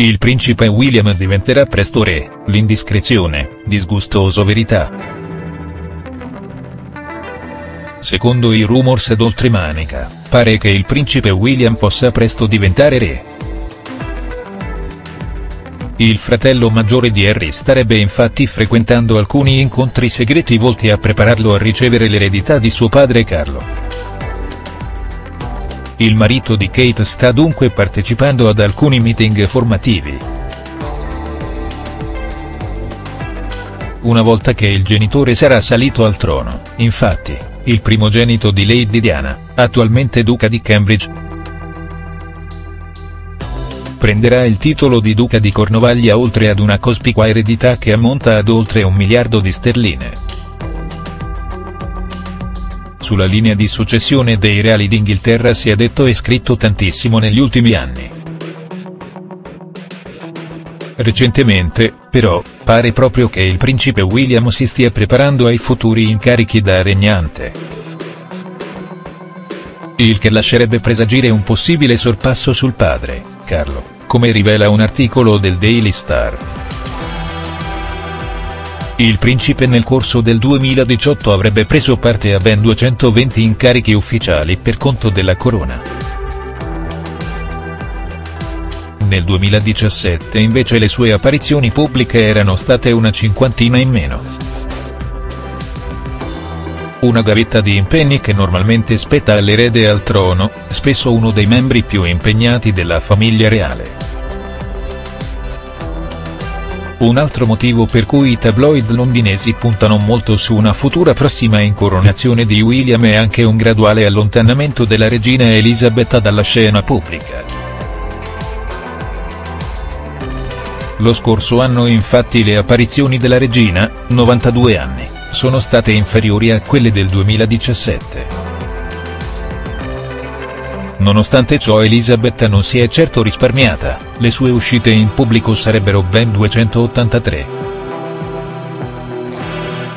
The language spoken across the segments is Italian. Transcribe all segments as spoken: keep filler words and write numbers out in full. Il principe William diventerà presto re, l'indiscrezione, disgustoso verità. Secondo i rumors d'oltremanica, pare che il principe William possa presto diventare re. Il fratello maggiore di Harry starebbe infatti frequentando alcuni incontri segreti volti a prepararlo a ricevere l'eredità di suo padre Carlo. Il marito di Kate sta dunque partecipando ad alcuni meeting formativi. Una volta che il genitore sarà salito al trono, infatti, il primogenito di Lady Diana, attualmente duca di Cambridge, prenderà il titolo di duca di Cornovaglia oltre ad una cospicua eredità che ammonta ad oltre un miliardo di sterline. Sulla linea di successione dei reali d'Inghilterra si è detto e scritto tantissimo negli ultimi anni. Recentemente, però, pare proprio che il principe William si stia preparando ai futuri incarichi da regnante. Il che lascerebbe presagire un possibile sorpasso sul padre, Carlo, come rivela un articolo del Daily Star. Il principe nel corso del duemiladiciotto avrebbe preso parte a ben duecentoventi incarichi ufficiali per conto della corona. Nel duemiladiciassette invece le sue apparizioni pubbliche erano state una cinquantina in meno. Una gavetta di impegni che normalmente spetta all'erede al trono, spesso uno dei membri più impegnati della famiglia reale. Un altro motivo per cui i tabloid londinesi puntano molto su una futura prossima incoronazione di William è anche un graduale allontanamento della regina Elisabetta dalla scena pubblica. Lo scorso anno infatti le apparizioni della regina, novantadue anni, sono state inferiori a quelle del duemiladiciassette. Nonostante ciò Elisabetta non si è certo risparmiata, le sue uscite in pubblico sarebbero ben duecentottantatré.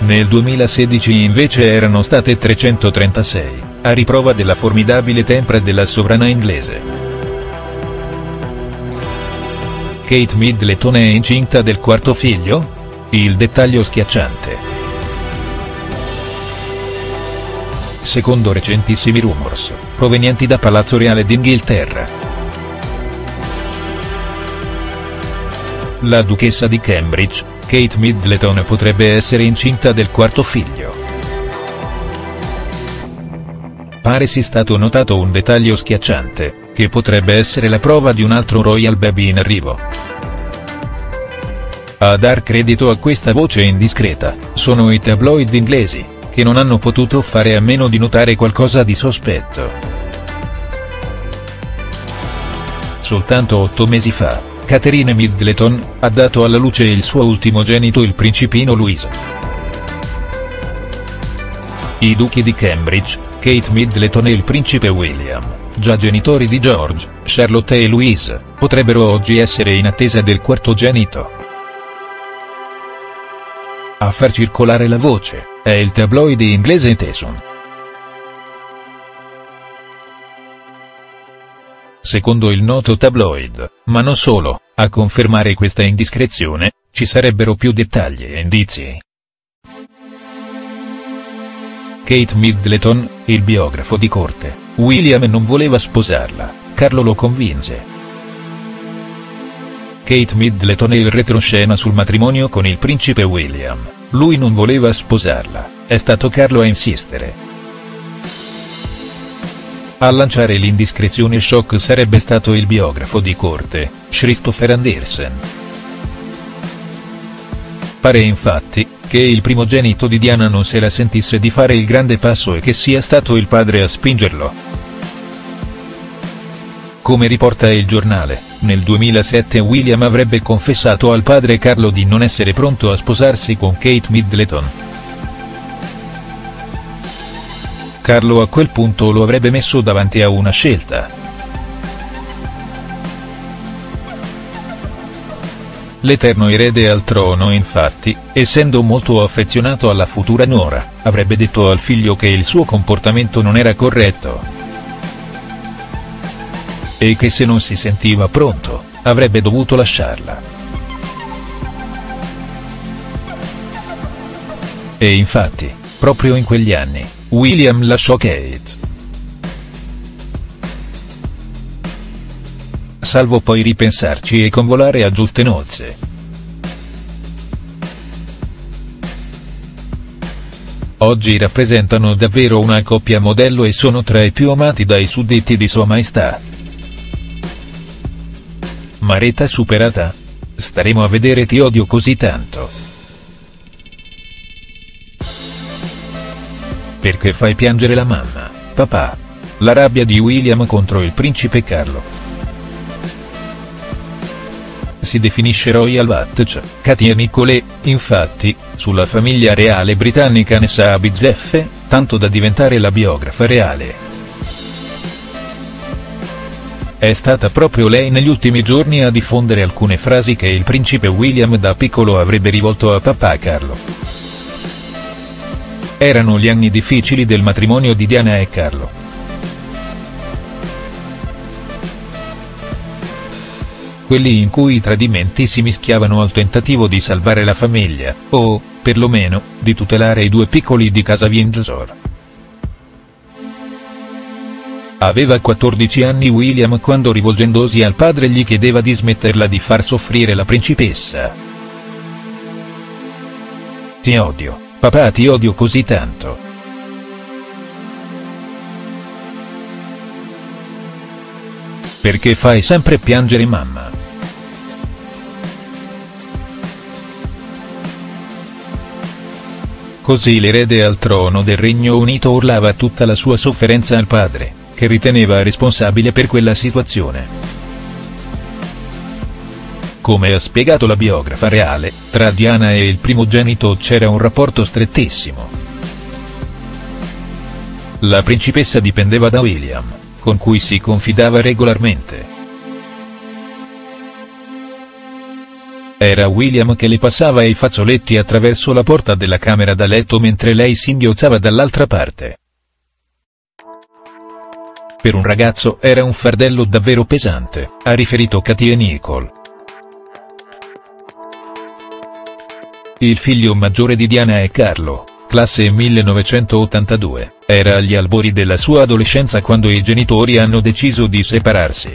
Nel duemilasedici invece erano state trecentotrentasei, a riprova della formidabile tempra della sovrana inglese. Kate Middleton è incinta del quarto figlio? Il dettaglio schiacciante. Secondo recentissimi rumors, provenienti da Palazzo Reale d'Inghilterra. La duchessa di Cambridge, Kate Middleton potrebbe essere incinta del quarto figlio. Pare sia stato notato un dettaglio schiacciante, che potrebbe essere la prova di un altro royal baby in arrivo. A dar credito a questa voce indiscreta, sono i tabloid inglesi, che non hanno potuto fare a meno di notare qualcosa di sospetto. Soltanto otto mesi fa, Katie Middleton, ha dato alla luce il suo ultimogenito il principino Luis. I duchi di Cambridge, Kate Middleton e il principe William, già genitori di George, Charlotte e Louise, potrebbero oggi essere in attesa del quartogenito. A far circolare la voce è il tabloid inglese Tesson. Secondo il noto tabloid, ma non solo, a confermare questa indiscrezione, ci sarebbero più dettagli e indizi. Kate Middleton, il biografo di corte, William non voleva sposarla, Carlo lo convinse. Kate Middleton e il retroscena sul matrimonio con il principe William, lui non voleva sposarla, è stato Carlo a insistere. A lanciare l'indiscrezione shock sarebbe stato il biografo di corte, Christopher Andersen. Pare infatti, che il primogenito di Diana non se la sentisse di fare il grande passo e che sia stato il padre a spingerlo. Come riporta il giornale, nel duemilasette William avrebbe confessato al padre Carlo di non essere pronto a sposarsi con Kate Middleton. Carlo a quel punto lo avrebbe messo davanti a una scelta. L'eterno erede al trono infatti, essendo molto affezionato alla futura nuora, avrebbe detto al figlio che il suo comportamento non era corretto. E che se non si sentiva pronto, avrebbe dovuto lasciarla. E infatti, proprio in quegli anni, William lasciò Kate. Salvo poi ripensarci e convolare a giuste nozze. Oggi rappresentano davvero una coppia modello e sono tra i più amati dai suddetti di Sua Maestà. Maretta superata? Staremo a vedere. Ti odio così tanto. Perché fai piangere la mamma, papà? La rabbia di William contro il principe Carlo. Si definisce Royal Watch, Katie Nicholl, infatti, sulla famiglia reale britannica ne sa a bizzeffe, tanto da diventare la biografa reale. È stata proprio lei negli ultimi giorni a diffondere alcune frasi che il principe William da piccolo avrebbe rivolto a papà Carlo. Erano gli anni difficili del matrimonio di Diana e Carlo. Quelli in cui i tradimenti si mischiavano al tentativo di salvare la famiglia, o, perlomeno, di tutelare i due piccoli di casa Windsor. Aveva quattordici anni William quando, rivolgendosi al padre, gli chiedeva di smetterla di far soffrire la principessa. Ti odio, papà, ti odio così tanto. Perché fai sempre piangere mamma? Così l'erede al trono del Regno Unito urlava tutta la sua sofferenza al padre, che riteneva responsabile per quella situazione. Come ha spiegato la biografa reale, tra Diana e il primogenito c'era un rapporto strettissimo. La principessa dipendeva da William, con cui si confidava regolarmente. Era William che le passava i fazzoletti attraverso la porta della camera da letto mentre lei singhiozzava dall'altra parte. Per un ragazzo era un fardello davvero pesante, ha riferito Katie Nicholl. Il figlio maggiore di Diana è Carlo, classe millenovecentottantadue, era agli albori della sua adolescenza quando i genitori hanno deciso di separarsi.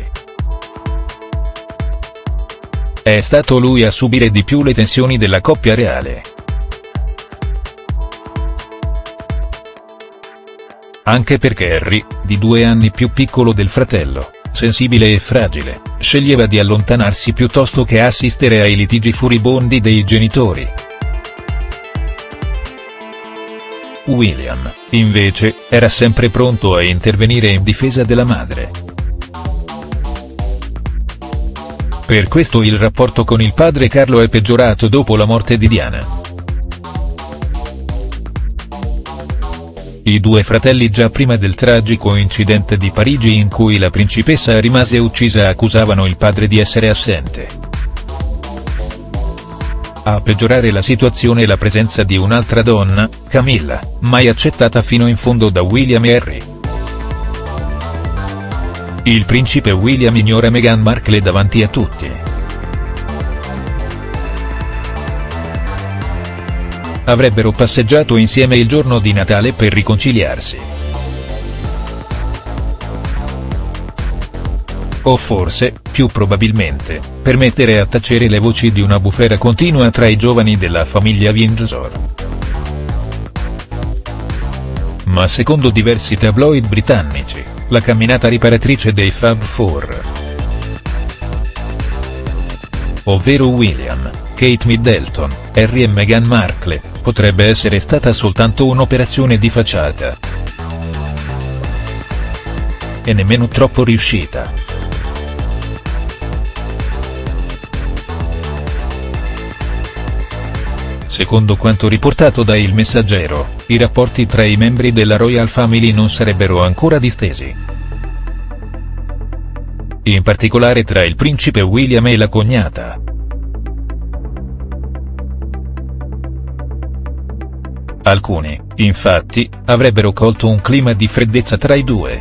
È stato lui a subire di più le tensioni della coppia reale. Anche perché Harry, di due anni più piccolo del fratello, sensibile e fragile, sceglieva di allontanarsi piuttosto che assistere ai litigi furibondi dei genitori. William, invece, era sempre pronto a intervenire in difesa della madre. Per questo il rapporto con il padre Carlo è peggiorato dopo la morte di Diana. I due fratelli già prima del tragico incidente di Parigi in cui la principessa rimase uccisa accusavano il padre di essere assente. A peggiorare la situazione è la presenza di un'altra donna, Camilla, mai accettata fino in fondo da William e Harry. Il principe William ignora Meghan Markle davanti a tutti. Avrebbero passeggiato insieme il giorno di Natale per riconciliarsi. O forse, più probabilmente, per mettere a tacere le voci di una bufera continua tra i giovani della famiglia Windsor. Ma secondo diversi tabloid britannici, la camminata riparatrice dei Fab Four, ovvero William, Kate Middleton, Harry e Meghan Markle, potrebbe essere stata soltanto un'operazione di facciata. E nemmeno troppo riuscita. Secondo quanto riportato da Il Messaggero, i rapporti tra i membri della Royal Family non sarebbero ancora distesi. In particolare tra il principe William e la cognata. Alcuni, infatti, avrebbero colto un clima di freddezza tra i due.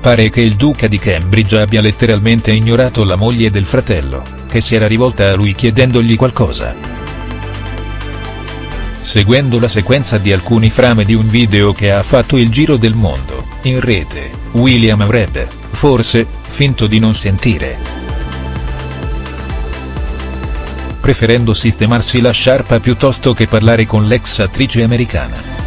Pare che il duca di Cambridge abbia letteralmente ignorato la moglie del fratello, che si era rivolta a lui chiedendogli qualcosa. Seguendo la sequenza di alcuni frame di un video che ha fatto il giro del mondo, in rete, William avrebbe, forse, finto di non sentire, preferendo sistemarsi la sciarpa piuttosto che parlare con l'ex attrice americana.